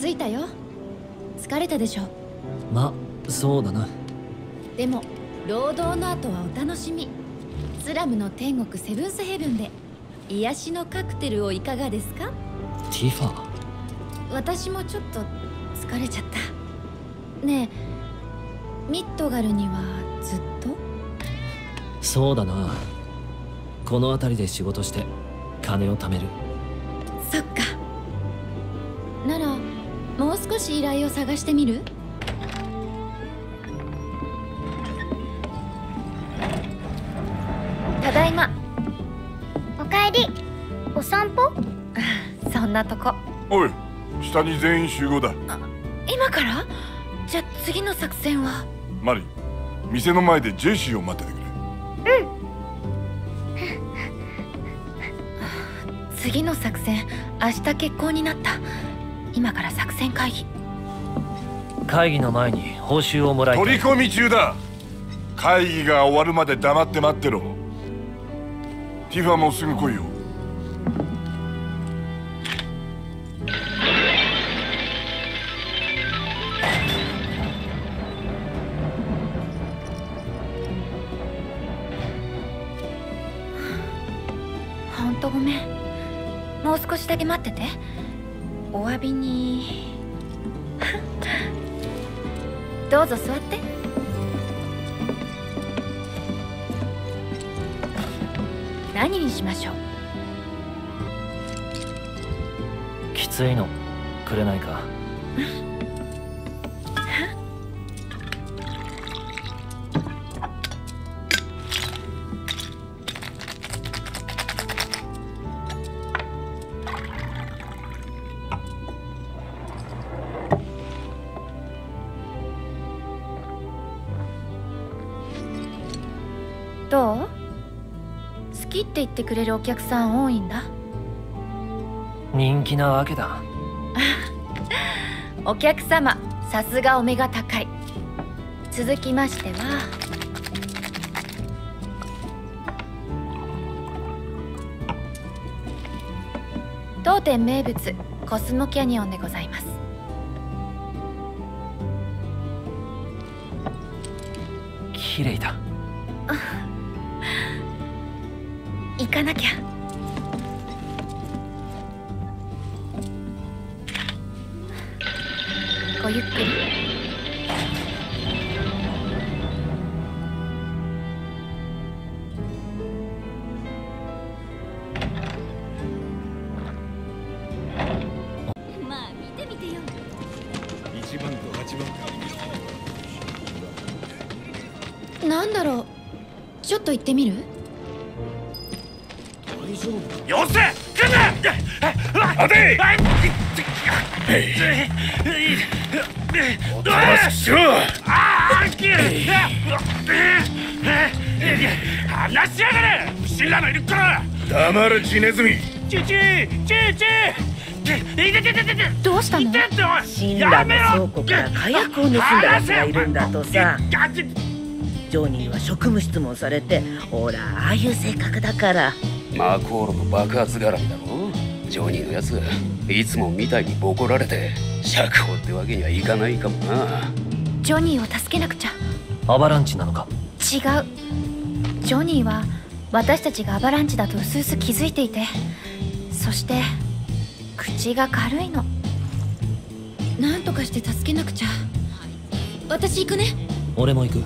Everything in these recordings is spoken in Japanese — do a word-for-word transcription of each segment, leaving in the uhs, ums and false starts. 着いたよ。疲れたでしょ。ま、そうだな。でも労働の後はお楽しみ。スラムの天国セブンスヘブンで癒しのカクテルをいかがですか？ティファ、私もちょっと疲れちゃった。ねえ、ミッドガルにはずっと？そうだな。この辺りで仕事して金を貯める。そっか。ならもう少し依頼を探してみる？ただいま。おかえり。お散歩？そんなとこ。おい、下に全員集合だ。あ、今から？じゃあ次の作戦は？マリ、店の前でジェシーを待っててくれ。うん。次の作戦、明日決行になった。今から作戦会議。会議の前に報酬をもらいたい。取り込み中だ。会議が終わるまで黙って待ってろ。ティファもすぐ来いよ。ほんとごめん。もう少しだけ待ってて。お詫びにどうぞ座って。何にしましょう？きついのくれないか？言ってくれるお客さん多いんだ。人気なわけだ。お客様、さすがお目が高い。続きましては当店名物コスモキャニオンでございます。綺麗だ。行かなきゃ。ごゆっくり。まあ見てみてよ。一番と八番か。なんだろう、ちょっと行ってみる？よせ！あて！おとなしくしろ！離しやがれ！死んだのいるから！黙れ地ネズミ！チュチュチュチュ！どうしたの？死んだの倉庫から火薬を盗んだ奴がいるんだとさ。ジョニーは職務質問されて、ほらああいう性格だから。マーコーロの爆発絡みだろ。ジョニーのやついつもみたいにボコられて釈放ってわけにはいかないかもな。ジョニーを助けなくちゃ。アバランチなのか？違う。ジョニーは私たちがアバランチだとうすうす気づいていて、そして口が軽いの。なんとかして助けなくちゃ。私行くね。俺も行く。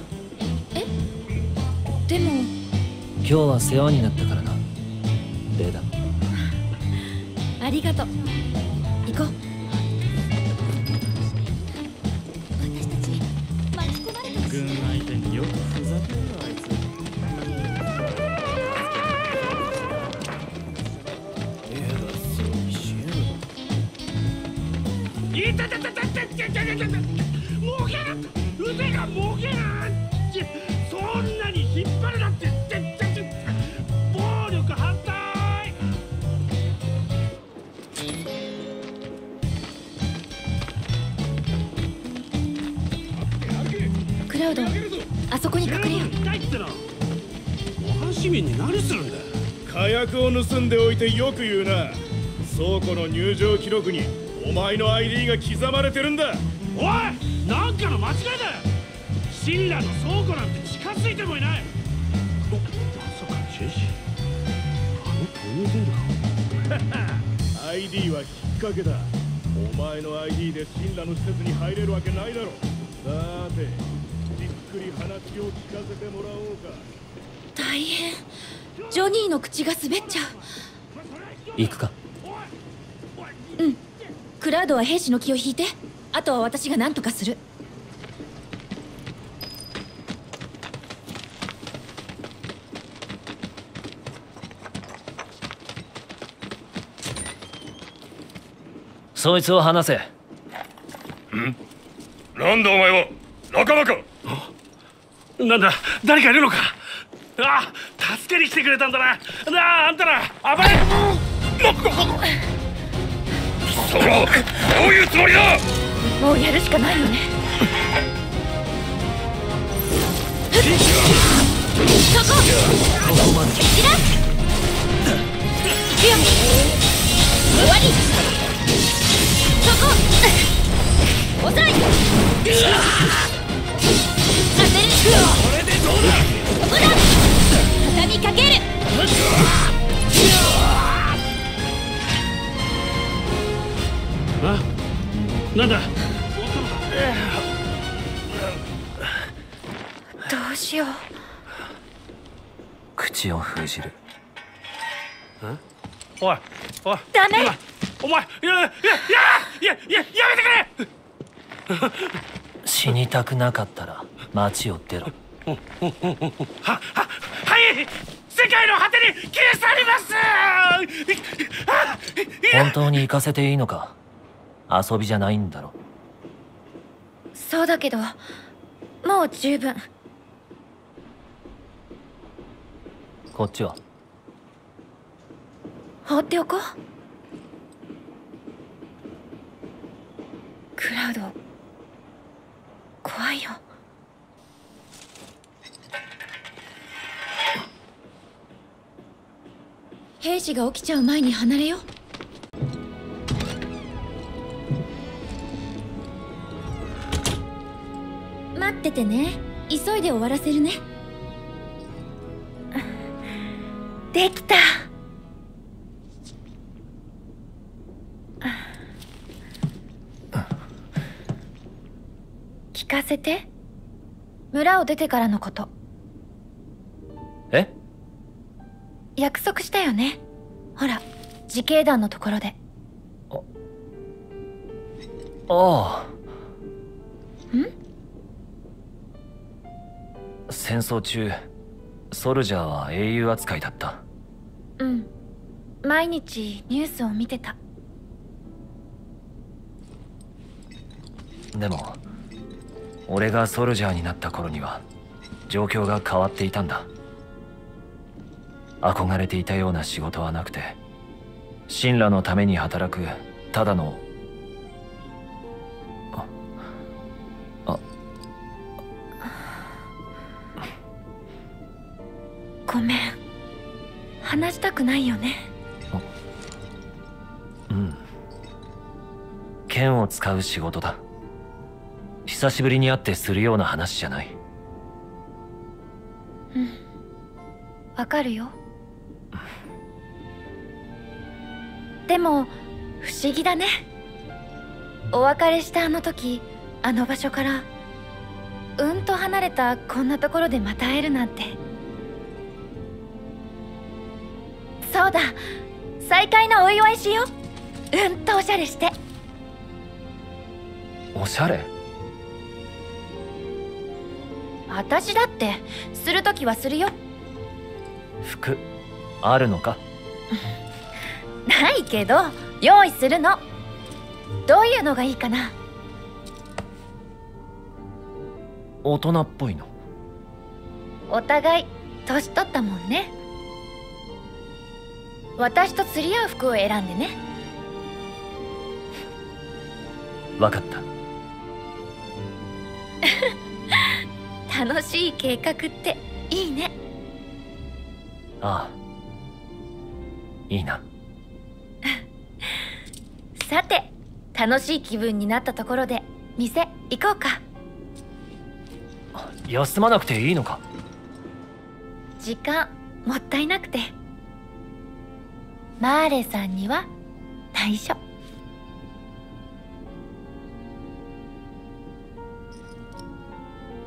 え？でも今日は世話になったからな。礼だ。ありがとう。行こう。私たち巻き込まれた。軍相手によくふざけるあいつ。いたたたたたたたた。もうけな。腕がもうけな。そんなに引っ張るなって。あそこに隠れよう。模範市民に何するんだ。火薬を盗んでおいてよく言うな。倉庫の入場記録にお前の アイディー が刻まれてるんだ。おい、なんかの間違いだよ。シンラの倉庫なんて近づいてもいない。お、まさかジェシー、あのプレゼンか。アイディー は引っ掛けだ。お前の アイディー でシンラの施設に入れるわけないだろ。さて、じっくり話を聞かせてもらおうか。大変、ジョニーの口が滑っちゃう。行くか。うん。クラウドは兵士の気を引いて、あとは私が何とかする。そいつを話せ。ん？なんだお前は、仲間か？なんだ、誰かいるのか。ああ、助けに来てくれたんだな。なあ、あんたら暴れ。貴様、どういうつもりだ。もうやるしかないよね。そこ、敵だ。行くよ。終わり。そこ、抑え。当てる。これでどうだ。ここだ。畳みかける。あ、なんだ。どうしよう。口を封じる。おい、おい。ダメ。お前、いやいやいやいや、やめてくれ。死にたくなかったら街を出ろ。はっはっはい、世界の果てに消え去ります。本当に行かせていいのか。遊びじゃないんだろ。そうだけど、もう十分。こっちは放っておこう。クラウド、怖いよ。兵士が起きちゃう前に離れよう。待っててね。急いで終わらせるね。できた。聞かせて、村を出てからのこと。え？約束したよね。ほら、自警団のところで。あああ。ん？戦争中、ソルジャーは英雄扱いだった。うん。毎日ニュースを見てた。でも、俺がソルジャーになった頃には状況が変わっていたんだ。憧れていたような仕事はなくて、シンラのために働くただの、ああ、ごめん、話したくないよね。うん。剣を使う仕事だ。久しぶりに会ってするような話じゃない。うん、わかるよ。でも不思議だね。お別れしたあの時、あの場所からうんと離れたこんなところでまた会えるなんて。そうだ、再会のお祝いしよう。うんとおしゃれして。おしゃれ？私だってするときはするよ。服あるのか？ないけど用意するの。どういうのがいいかな。大人っぽいの。お互い年取ったもんね。私と釣り合う服を選んでね。わかった。楽しい計画っていいね。ああ、いいな。さて、楽しい気分になったところで店行こうか。休まなくていいのか。時間もったいなくて。マーレさんには内緒。